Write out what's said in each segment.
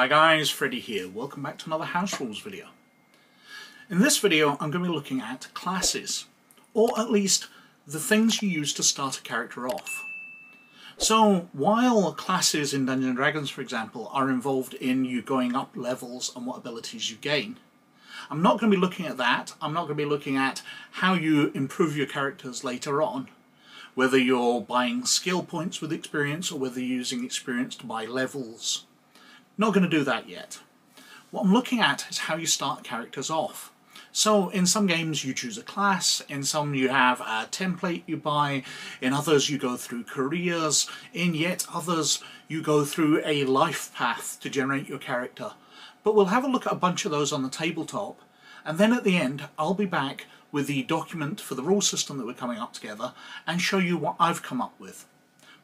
Hi guys, Freddy here. Welcome back to another House Rules video. In this video I'm going to be looking at classes, or at least the things you use to start a character off. So while classes in Dungeons & Dragons, for example, are involved in you going up levels and what abilities you gain, I'm not going to be looking at that. I'm not going to be looking at how you improve your characters later on, whether you're buying skill points with experience or whether you're using experience to buy levels. Not going to do that yet. What I'm looking at is how you start characters off. So in some games you choose a class, in some you have a template you buy, in others you go through careers, in yet others you go through a life path to generate your character. But we'll have a look at a bunch of those on the tabletop, and then at the end I'll be back with the document for the rule system that we're coming up together and show you what I've come up with.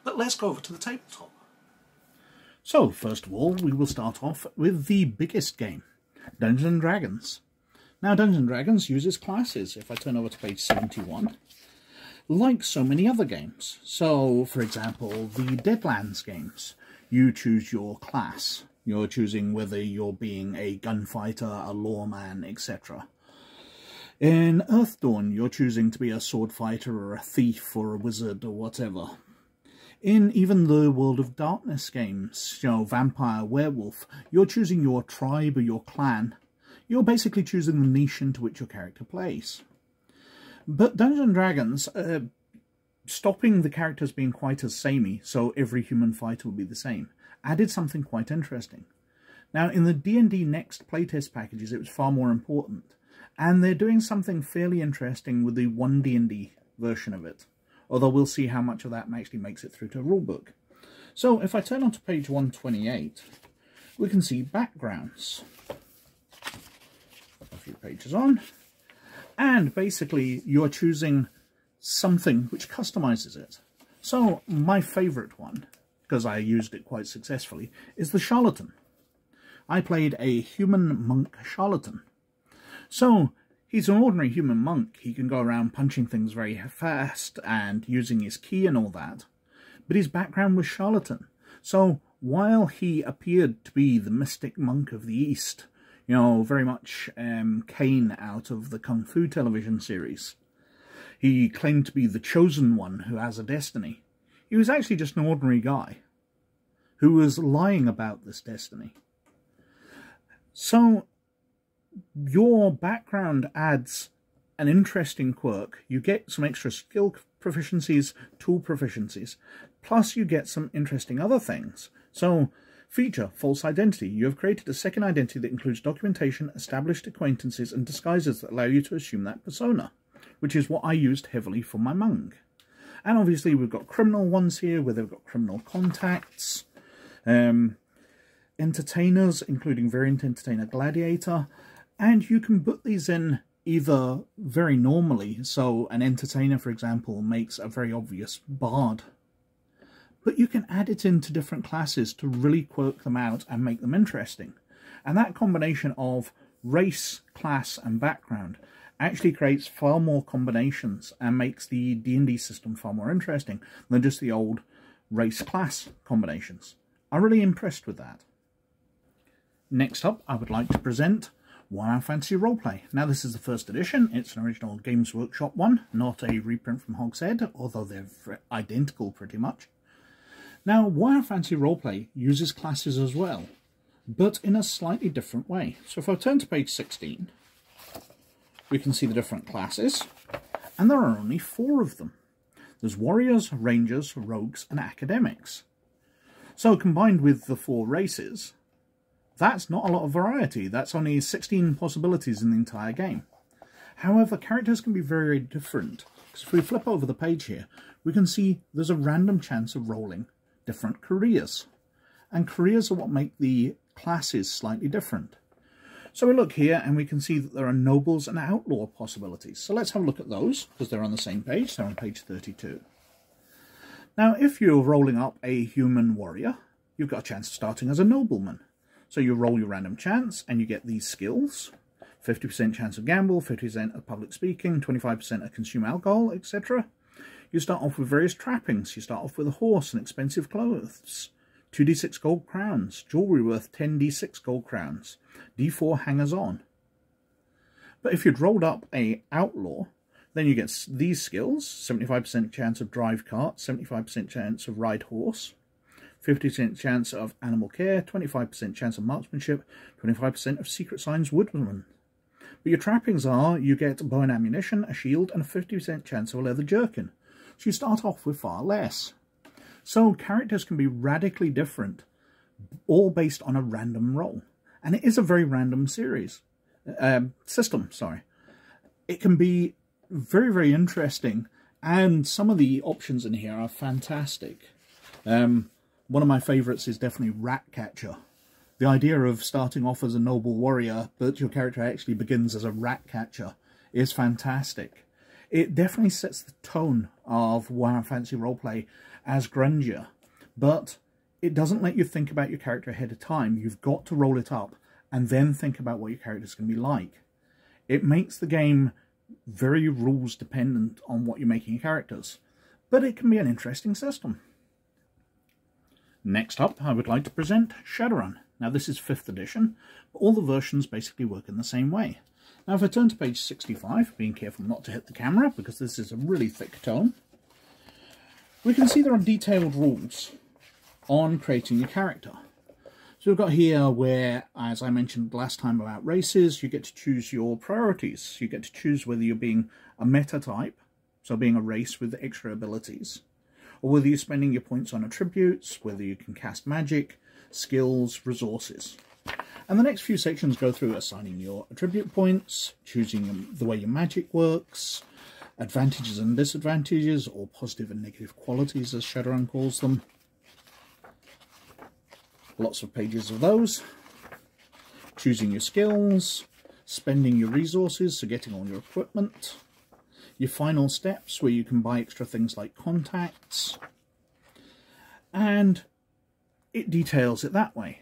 But let's go over to the tabletop. So, first of all, we will start off with the biggest game, Dungeons & Dragons. Now, Dungeons & Dragons uses classes, if I turn over to page 71, like so many other games. So, for example, the Deadlands games, you choose your class. You're choosing whether you're being a gunfighter, a lawman, etc. In Earthdawn, you're choosing to be a sword fighter or a thief or a wizard or whatever. In even the World of Darkness games, you know, vampire, werewolf, you're choosing your tribe or your clan. You're basically choosing the niche into which your character plays. But Dungeons & Dragons, stopping the characters being quite as samey, so every human fighter will be the same, added something quite interesting. Now, in the D&D Next playtest packages, it was far more important, and they're doing something fairly interesting with the 1D&D version of it. Although we'll see how much of that actually makes it through to a rulebook. So if I turn on to page 128, we can see backgrounds. A few pages on. And basically you're choosing something which customizes it. So my favourite one, because I used it quite successfully, is the Charlatan. I played a human monk charlatan. So he's an ordinary human monk. He can go around punching things very fast and using his key and all that. But his background was charlatan. So while he appeared to be the mystic monk of the East, you know, very much Kane out of the Kung Fu television series, he claimed to be the chosen one who has a destiny. He was actually just an ordinary guy who was lying about this destiny. So your background adds an interesting quirk. You get some extra skill proficiencies, tool proficiencies, plus you get some interesting other things. So, feature, false identity. You have created a second identity that includes documentation, established acquaintances, and disguises that allow you to assume that persona, which is what I used heavily for my monk. And obviously we've got criminal ones here, where they've got criminal contacts, entertainers, including variant entertainer gladiator. And you can put these in either very normally, so an entertainer, for example, makes a very obvious bard. But you can add it into different classes to really quirk them out and make them interesting. And that combination of race, class and background actually creates far more combinations and makes the D&D system far more interesting than just the old race-class combinations. I'm really impressed with that. Next up, I would like to present Warhammer Fantasy Roleplay. Now this is the first edition, it's an original Games Workshop one, not a reprint from Hogshead, although they're identical pretty much. Now Warhammer Fantasy Roleplay uses classes as well, but in a slightly different way. So if I turn to page 16, we can see the different classes, and there are only four of them. There's warriors, rangers, rogues and academics. So combined with the four races, that's not a lot of variety. That's only 16 possibilities in the entire game. However, characters can be very different. Because if we flip over the page here, we can see there's a random chance of rolling different careers. And careers are what make the classes slightly different. So we look here and we can see that there are nobles and outlaw possibilities. So let's have a look at those, because they're on the same page. They're on page 32. Now, if you're rolling up a human warrior, you've got a chance of starting as a nobleman. So you roll your random chance and you get these skills. 50% chance of gamble, 50% of public speaking, 25% of consume alcohol, etc. You start off with various trappings. You start off with a horse and expensive clothes. 2d6 gold crowns, jewellery worth 10d6 gold crowns, d4 hangers-on. But if you'd rolled up a outlaw, then you get these skills: 75% chance of drive cart, 75% chance of ride horse, 50% chance of animal care, 25% chance of marksmanship, 25% of secret signs woodman. But your trappings are you get bow and ammunition, a shield, and a 50% chance of a leather jerkin. So you start off with far less. So characters can be radically different, all based on a random roll. And it is a very random system. It can be very, very interesting, and some of the options in here are fantastic. One of my favorites is definitely Ratcatcher. The idea of starting off as a noble warrior, but your character actually begins as a rat catcher, is fantastic. It definitely sets the tone of Warhammer Fantasy Roleplay as grandeur, but it doesn't let you think about your character ahead of time. You've got to roll it up and then think about what your character's going to be like. It makes the game very rules dependent on what you're making your characters, but it can be an interesting system. Next up, I would like to present Shadowrun. Now this is 5th edition, but all the versions basically work in the same way. Now if I turn to page 65, being careful not to hit the camera because this is a really thick tome, we can see there are detailed rules on creating your character. So we've got here where, as I mentioned last time about races, you get to choose your priorities. You get to choose whether you're being a meta type, so being a race with extra abilities, or whether you're spending your points on attributes, whether you can cast magic, skills, resources. And the next few sections go through assigning your attribute points, choosing the way your magic works, advantages and disadvantages, or positive and negative qualities as Shadowrun calls them. Lots of pages of those. Choosing your skills, spending your resources, so getting all your equipment, your final steps where you can buy extra things like contacts, and it details it that way.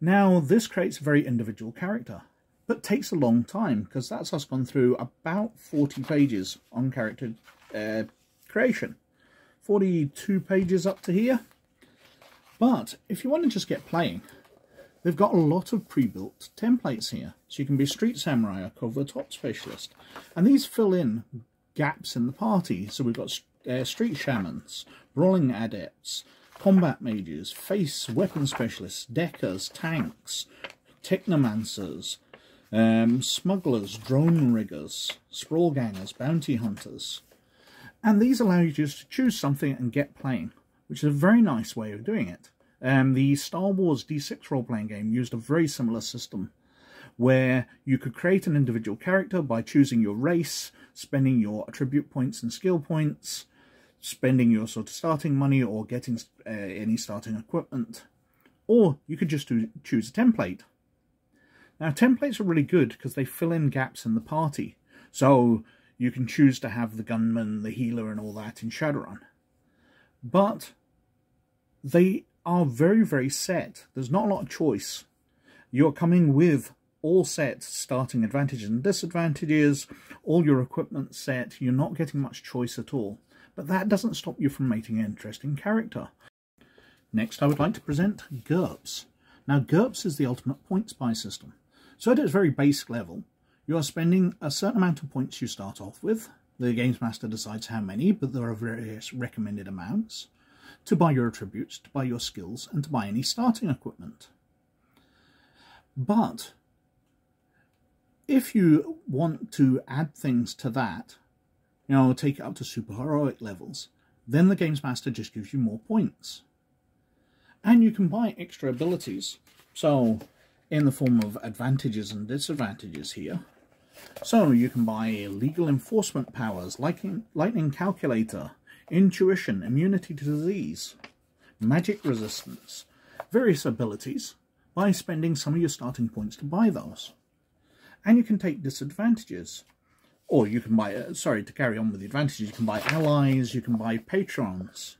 Now this creates a very individual character, but takes a long time because that's us gone through about 40 pages on character creation, 42 pages up to here. But if you want to just get playing, they've got a lot of pre-built templates here. So you can be a street samurai, a covert ops specialist. And these fill in gaps in the party. So we've got street shamans, brawling adepts, combat mages, face weapon specialists, deckers, tanks, technomancers, smugglers, drone riggers, sprawl gangers, bounty hunters. And these allow you just to choose something and get playing, which is a very nice way of doing it. The Star Wars D6 role-playing game used a very similar system where you could create an individual character by choosing your race, spending your attribute points and skill points, spending your sort of starting money or getting any starting equipment, or you could just choose a template. Now templates are really good because they fill in gaps in the party. So you can choose to have the gunman, the healer and all that in Shadowrun. But they are very, very set. There's not a lot of choice. You're coming with all set starting advantages and disadvantages, all your equipment set. You're not getting much choice at all. But that doesn't stop you from making an interesting character. Next, I would like to present GURPS. Now, GURPS is the ultimate points buy system. So at its very basic level, you are spending a certain amount of points you start off with. The Games Master decides how many, but there are various recommended amounts, to buy your attributes, to buy your skills, and to buy any starting equipment. But if you want to add things to that, you know, take it up to superheroic levels, then the Games Master just gives you more points. And you can buy extra abilities, so in the form of advantages and disadvantages here. So you can buy legal enforcement powers, lightning calculator, intuition, immunity to disease, magic resistance, various abilities by spending some of your starting points to buy those. And you can take disadvantages, or you can buy, to carry on with the advantages, you can buy allies, you can buy patrons.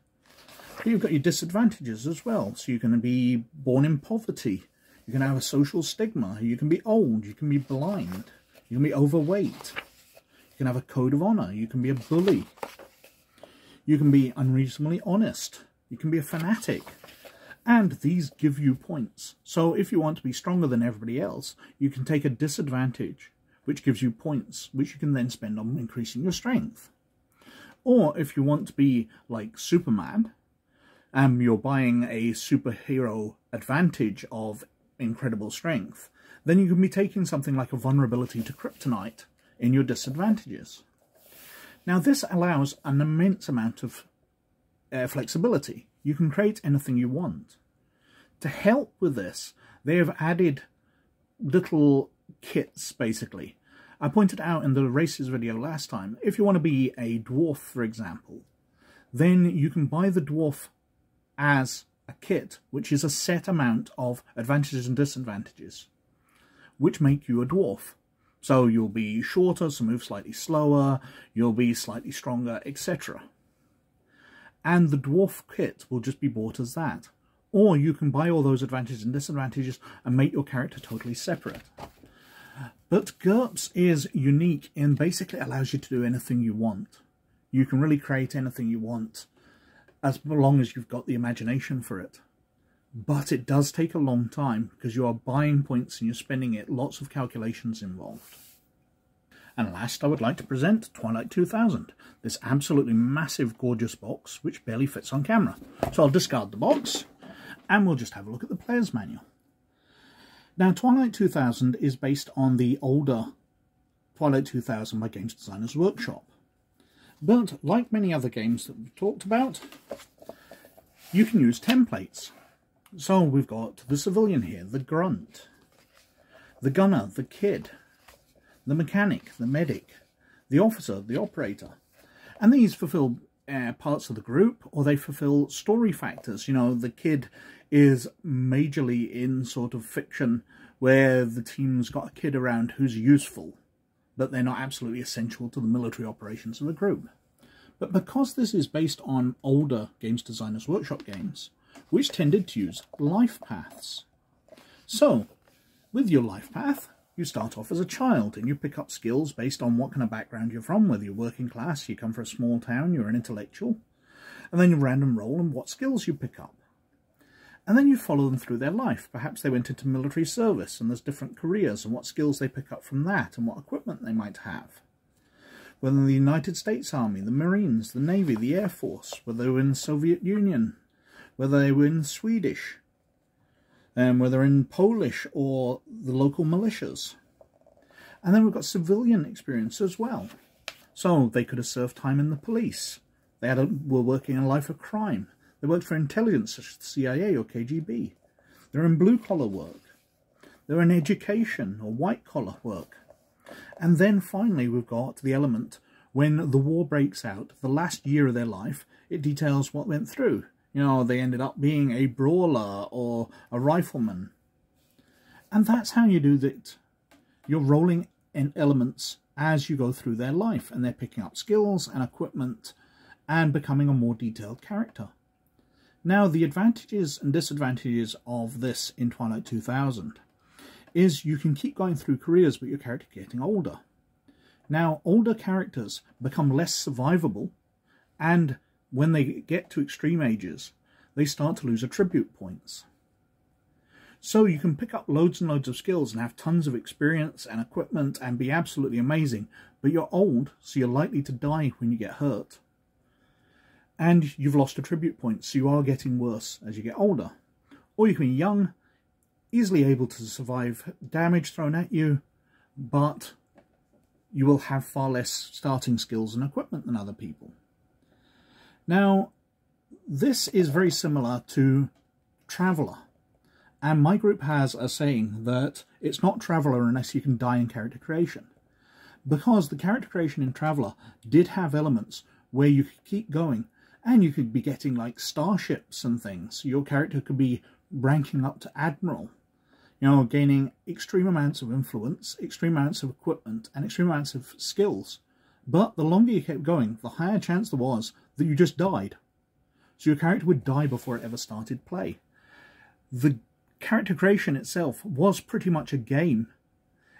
But you've got your disadvantages as well, so you can be born in poverty, you can have a social stigma, you can be old, you can be blind. You can be overweight, you can have a code of honour, you can be a bully, you can be unreasonably honest, you can be a fanatic, and these give you points. So if you want to be stronger than everybody else, you can take a disadvantage, which gives you points, which you can then spend on increasing your strength. Or if you want to be like Superman, you're buying a superhero advantage of incredible strength, then you can be taking something like a vulnerability to kryptonite in your disadvantages. Now this allows an immense amount of flexibility. You can create anything you want. To help with this, they have added little kits, basically. I pointed out in the races video last time, if you want to be a dwarf, for example, then you can buy the dwarf as a kit, which is a set amount of advantages and disadvantages, which make you a dwarf. So you'll be shorter, so move slightly slower, you'll be slightly stronger, etc. And the dwarf kit will just be bought as that. Or you can buy all those advantages and disadvantages and make your character totally separate. But GURPS is unique in basically allows you to do anything you want. You can really create anything you want as long as you've got the imagination for it. But it does take a long time because you are buying points and you're spending it, lots of calculations involved. And last, I would like to present Twilight 2000, this absolutely massive, gorgeous box, which barely fits on camera. So I'll discard the box, and we'll just have a look at the player's manual. Now, Twilight 2000 is based on the older Twilight 2000 by Games Designers Workshop. But, like many other games that we've talked about, you can use templates. So we've got the civilian here, the grunt, the gunner, the kid, the mechanic, the medic, the officer, the operator. And these fulfill parts of the group, or they fulfill story factors. You know, the kid is majorly in sort of fiction where the team's got a kid around who's useful, but they're not absolutely essential to the military operations of the group. But because this is based on older Games Designers Workshop games, which tended to use life paths. So, with your life path, you start off as a child and you pick up skills based on what kind of background you're from, whether you're working class, you come from a small town, you're an intellectual, and then you random roll and what skills you pick up. And then you follow them through their life. Perhaps they went into military service and there's different careers and what skills they pick up from that and what equipment they might have. Whether in the United States Army, the Marines, the Navy, the Air Force, whether they were in the Soviet Union, whether they were in Swedish, whether in Polish or the local militias. And then we've got civilian experience as well. So they could have served time in the police. They had were working a life of crime. They worked for intelligence, such as the CIA or KGB. They're in blue-collar work. They're in education or white-collar work. And then finally we've got the element when the war breaks out, the last year of their life, it details what went through. You know, they ended up being a brawler or a rifleman. And that's how you do that. You're rolling in elements as you go through their life, and they're picking up skills and equipment and becoming a more detailed character. Now, the advantages and disadvantages of this in Twilight 2000 is you can keep going through careers, but your character getting older. Now, older characters become less survivable, and when they get to extreme ages, they start to lose attribute points. So you can pick up loads and loads of skills and have tons of experience and equipment and be absolutely amazing, but you're old, so you're likely to die when you get hurt. And you've lost attribute points, so you are getting worse as you get older. Or you can be young, easily able to survive damage thrown at you, but you will have far less starting skills and equipment than other people. Now, this is very similar to Traveller, and my group has a saying that it's not Traveller unless you can die in character creation, because the character creation in Traveller did have elements where you could keep going, and you could be getting like starships and things. Your character could be ranking up to Admiral, you know, gaining extreme amounts of influence, extreme amounts of equipment, and extreme amounts of skills. But the longer you kept going, the higher chance there was that you just died. So your character would die before it ever started play. The character creation itself was pretty much a game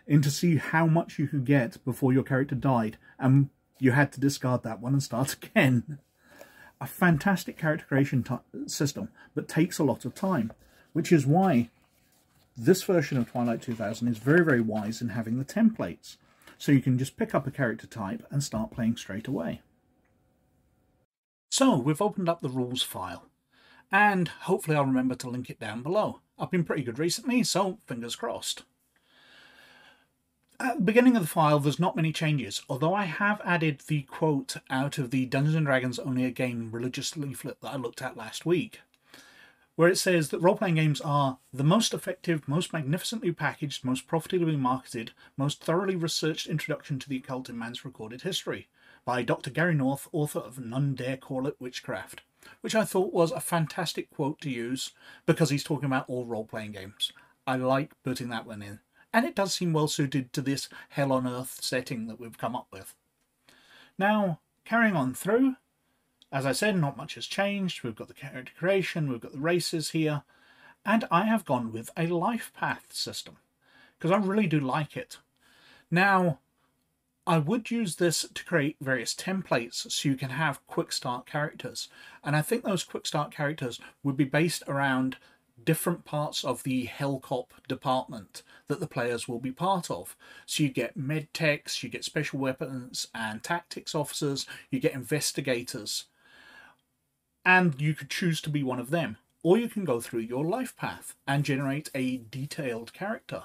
into see how much you could get before your character died, and you had to discard that one and start again. a fantastic character creation system, but takes a lot of time, which is why this version of Twilight 2000 is very, very wise in having the templates. So you can just pick up a character type and start playing straight away. So we've opened up the rules file, and hopefully I'll remember to link it down below. I've been pretty good recently, so fingers crossed. At the beginning of the file, there's not many changes, although I have added the quote out of the Dungeons & Dragons Only a Game religious leaflet that I looked at last week, where it says that role-playing games are the most effective, most magnificently packaged, most profitably marketed, most thoroughly researched introduction to the occult in man's recorded history, by Dr. Gary North, author of None Dare Call It Witchcraft, which I thought was a fantastic quote to use because he's talking about all role-playing games. I like putting that one in. And it does seem well suited to this hell on earth setting that we've come up with. Now, carrying on through, as I said, not much has changed. We've got the character creation, we've got the races here, and I have gone with a life path system because I really do like it. Now, I would use this to create various templates so you can have quick start characters, and I think those quick start characters would be based around different parts of the Hellcop department that the players will be part of. So you get med techs, you get special weapons and tactics officers, you get investigators, and you could choose to be one of them, or you can go through your life path and generate a detailed character.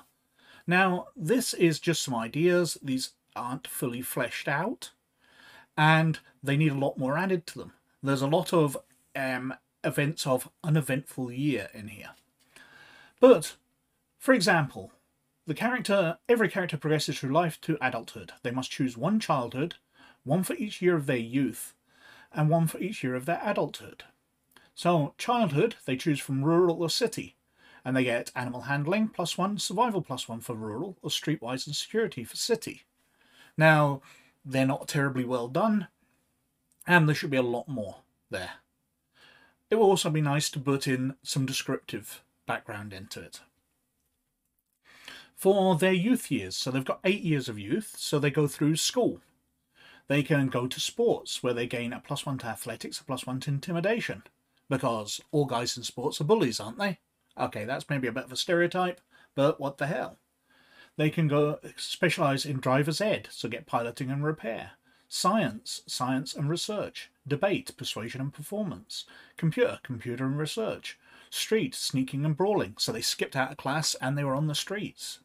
Now, this is just some ideas. These aren't fully fleshed out and they need a lot more added to them. There's a lot of events of uneventful year in here. But, for example, every character progresses through life to adulthood. They must choose one childhood, one for each year of their youth, and one for each year of their adulthood. So, childhood, they choose from rural or city, and they get animal handling +1, survival +1 for rural, or streetwise and security for city. Now, they're not terribly well done, and there should be a lot more there. It will also be nice to put in some descriptive background into it. For their youth years, so they've got 8 years of youth, so they go through school. They can go to sports, where they gain a +1 to athletics, a +1 to intimidation, because all guys in sports are bullies, aren't they? Okay, that's maybe a bit of a stereotype, but what the hell? They can go specialise in driver's ed, so get piloting and repair. Science and research, debate, persuasion and performance, computer and research, street, sneaking and brawling, so they skipped out of class and they were on the streets.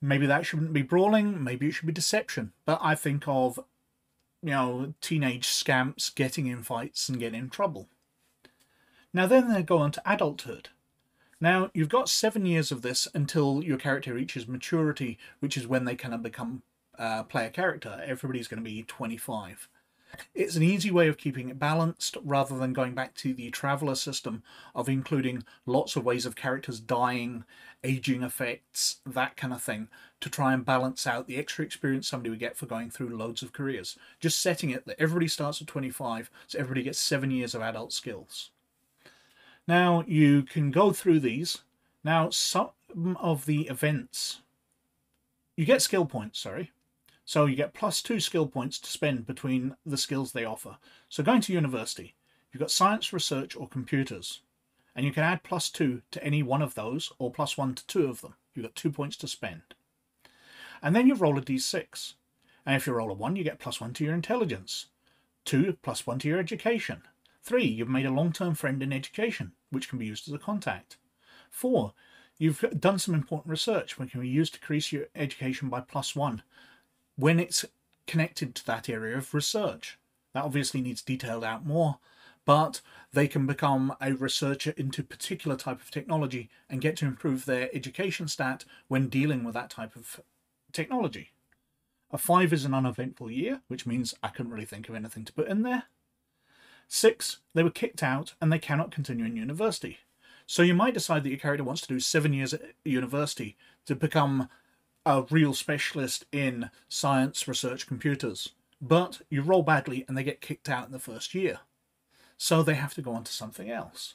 Maybe that shouldn't be brawling, maybe it should be deception, but I think of, you know, teenage scamps getting in fights and getting in trouble. Now then they go on to adulthood. Now you've got 7 years of this until your character reaches maturity, which is when they kind of become player character. Everybody's going to be 25. It's an easy way of keeping it balanced rather than going back to the Traveller system of including lots of ways of characters dying, aging effects, that kind of thing, to try and balance out the extra experience somebody would get for going through loads of careers. Just setting it that everybody starts at 25, so everybody gets 7 years of adult skills. Now you can go through these. Now some of the events, you get skill points, sorry. So you get +2 skill points to spend between the skills they offer. So going to university, you've got science, research or computers. And you can add +2 to any one of those or +1 to two of them. You've got 2 points to spend. And then you roll a D6. And if you roll a 1, you get +1 to your intelligence. 2, +1 to your education. 3, you've made a long-term friend in education, which can be used as a contact. 4, you've done some important research, which can be used to increase your education by +1. When it's connected to that area of research. That obviously needs detailed out more, but they can become a researcher into a particular type of technology and get to improve their education stat when dealing with that type of technology. A 5 is an uneventful year, which means I couldn't really think of anything to put in there. 6, they were kicked out and they cannot continue in university. So you might decide that your character wants to do 7 years at university to become a real specialist in science, research, computers, but you roll badly and they get kicked out in the first year. So they have to go on to something else.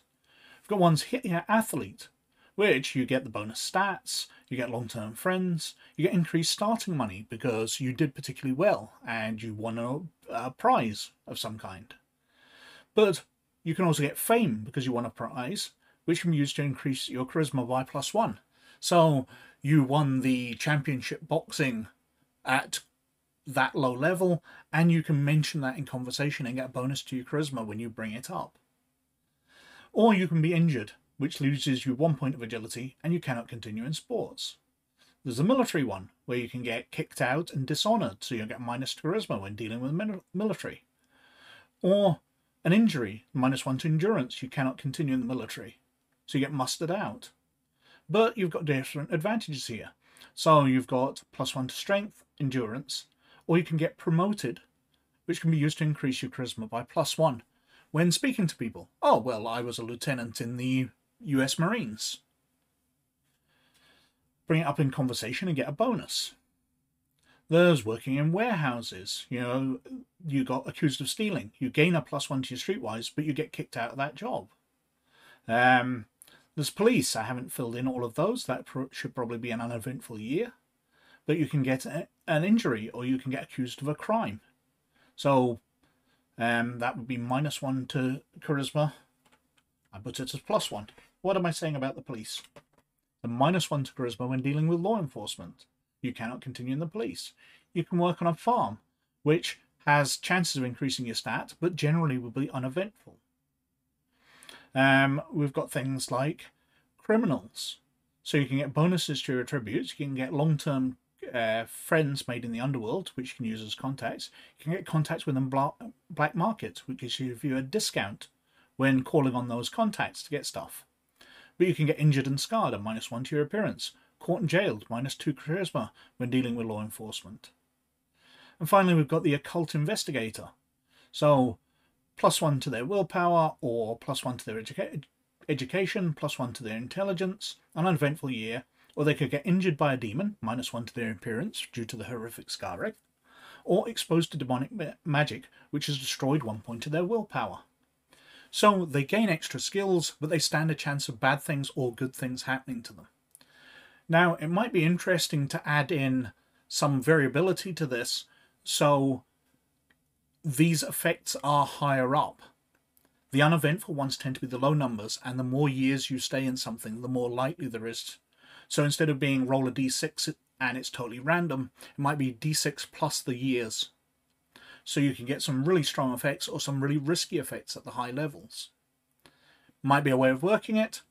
We've got ones here, athlete, which you get the bonus stats, you get long-term friends, you get increased starting money because you did particularly well and you won a prize of some kind. But you can also get fame because you won a prize, which can be used to increase your charisma by +1. So you won the championship boxing at that low level, and you can mention that in conversation and get a bonus to your charisma when you bring it up. Or you can be injured, which loses you 1 point of agility, and you cannot continue in sports. There's a military one, where you can get kicked out and dishonoured, so you'll get minus charisma when dealing with the military. Or an injury, -1 to endurance, you cannot continue in the military, so you get mustered out. But you've got different advantages here. So you've got +1 to strength, endurance, or you can get promoted, which can be used to increase your charisma by +1 when speaking to people. Oh, well, I was a lieutenant in the US Marines. Bring it up in conversation and get a bonus. There's working in warehouses. You know, you got accused of stealing. You gain a +1 to your streetwise, but you get kicked out of that job. There's police. I haven't filled in all of those. That should probably be an uneventful year. But you can get an injury, or you can get accused of a crime. So that would be -1 to charisma. I put it as +1. What am I saying about the police? The -1 to charisma when dealing with law enforcement. You cannot continue in the police. You can work on a farm, which has chances of increasing your stat, but generally will be uneventful. We've got things like criminals. So you can get bonuses to your attributes. You can get long-term friends made in the underworld, which you can use as contacts. You can get contacts with the black market, which gives you a discount when calling on those contacts to get stuff. But you can get injured and scarred, a -1 to your appearance. Caught and jailed, -2 charisma when dealing with law enforcement. And finally, we've got the occult investigator. So +1 to their willpower, or +1 to their education, +1 to their intelligence, an uneventful year, or they could get injured by a demon, -1 to their appearance due to the horrific scarring, or exposed to demonic magic, which has destroyed 1 point to their willpower. So they gain extra skills, but they stand a chance of bad things or good things happening to them. Now, it might be interesting to add in some variability to this, so these effects are higher up. The uneventful ones tend to be the low numbers, and the more years you stay in something, the more likely there is. So instead of being roll a d6 and it's totally random, it might be d6 plus the years. So you can get some really strong effects or some really risky effects at the high levels. Might be a way of working it.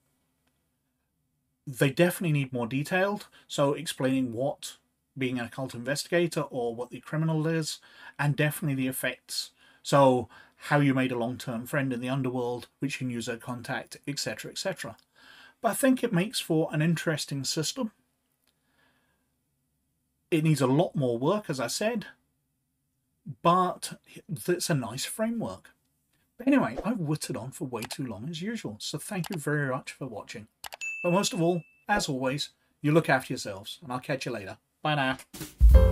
They definitely need more detailed, so explaining what being an occult investigator or what the criminal is, and definitely the effects. So how you made a long-term friend in the underworld, which you can use as a contact, etc, etc. But I think it makes for an interesting system. It needs a lot more work, as I said, but it's a nice framework. But anyway, I've whittled on for way too long as usual, so thank you very much for watching. But most of all, as always, you look after yourselves, and I'll catch you later. Bye now.